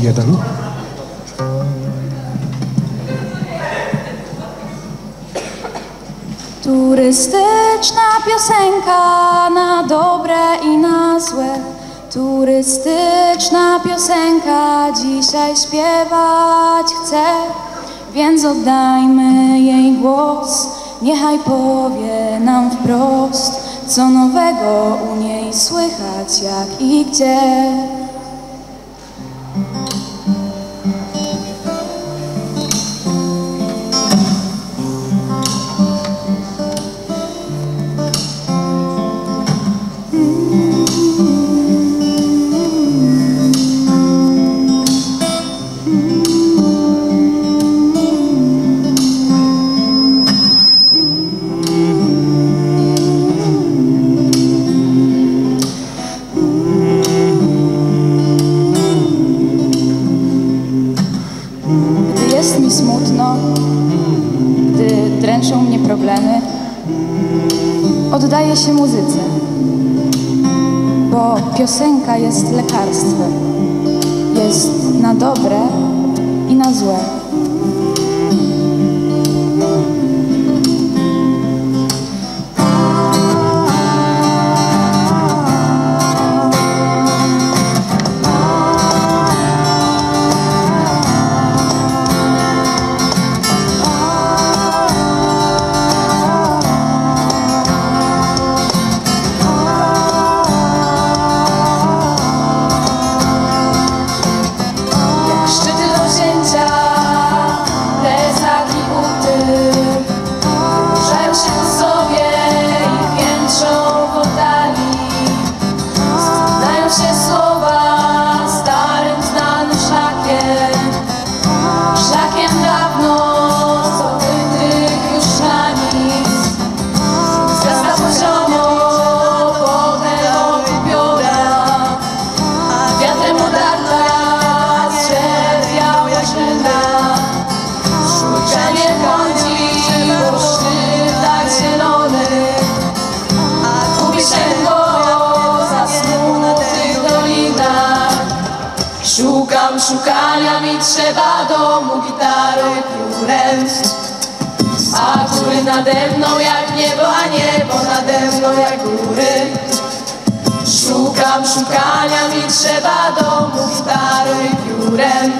Jeden. Turystyczna piosenka na dobre i na złe. Turystyczna piosenka dzisiaj śpiewać chce, więc oddajmy jej głos. Niechaj powie nam wprost, co nowego u niej słychać, jak i gdzie. Oddaje się muzyce, bo piosenka jest lekarstwem, jest na dobre i na złe. Szukania mi trzeba domu gitary piórem, a góry nade mną jak niebo, a niebo nade mną jak góry. Szukania mi trzeba domu gitary piórem,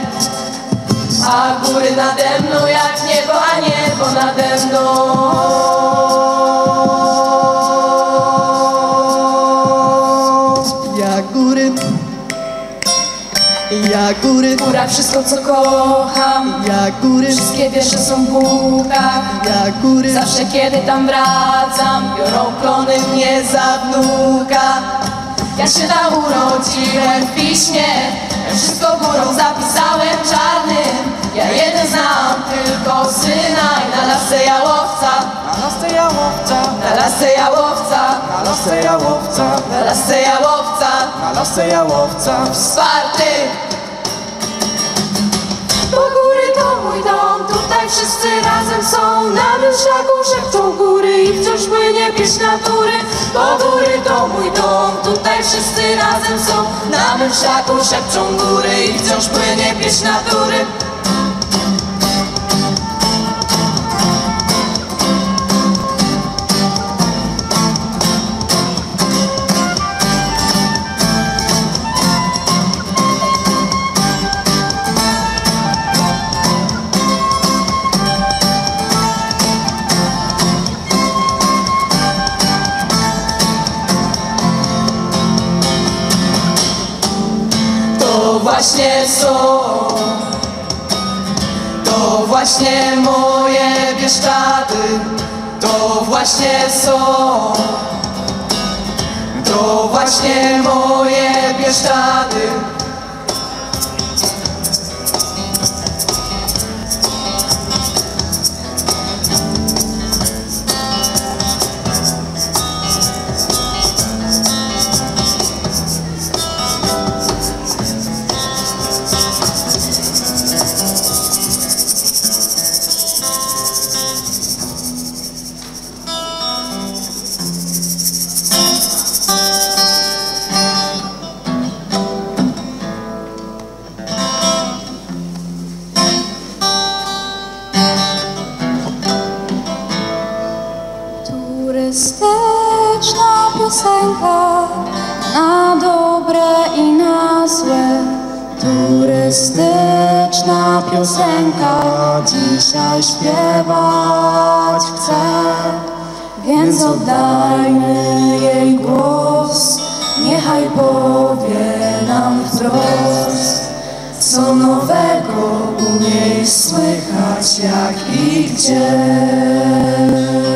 a góry nade mną jak niebo, a niebo nade mną jak góry. Jak góry, góra wszystko co kocham. Jak góry, wszystkie wiersze są w półkach. Jak góry, zawsze kiedy tam wracam, biorą plony mnie za wnuka. Ja się tam urodziłem w piśmie, ja wszystko górą zapisałem czarnym. Ja jeden znam, tylko syna. I na lasce jałowca, na lasce jałowca, na lasce jałowca, na lasce jałowca, na lasce jałowca, na lasce jałowca wsparty. Bo góry to mój dom, tutaj wszyscy razem są. Na wierzchaku szepczą góry i wciąż płynie pieśń natury. Bo góry to mój dom, tutaj wszyscy razem są. Na wierzchaku szepczą góry i wciąż płynie pieśń natury. To właśnie moje Bieszczady, to właśnie są. To właśnie moje Bieszczady. Egoistyczna piosenka na dobre i na złe. Turystyczna piosenka dzisiaj śpiewać chce, więc oddajmy jej głos. Niechaj powie nam wprost, co nowego u niej słychać, jak i gdzie.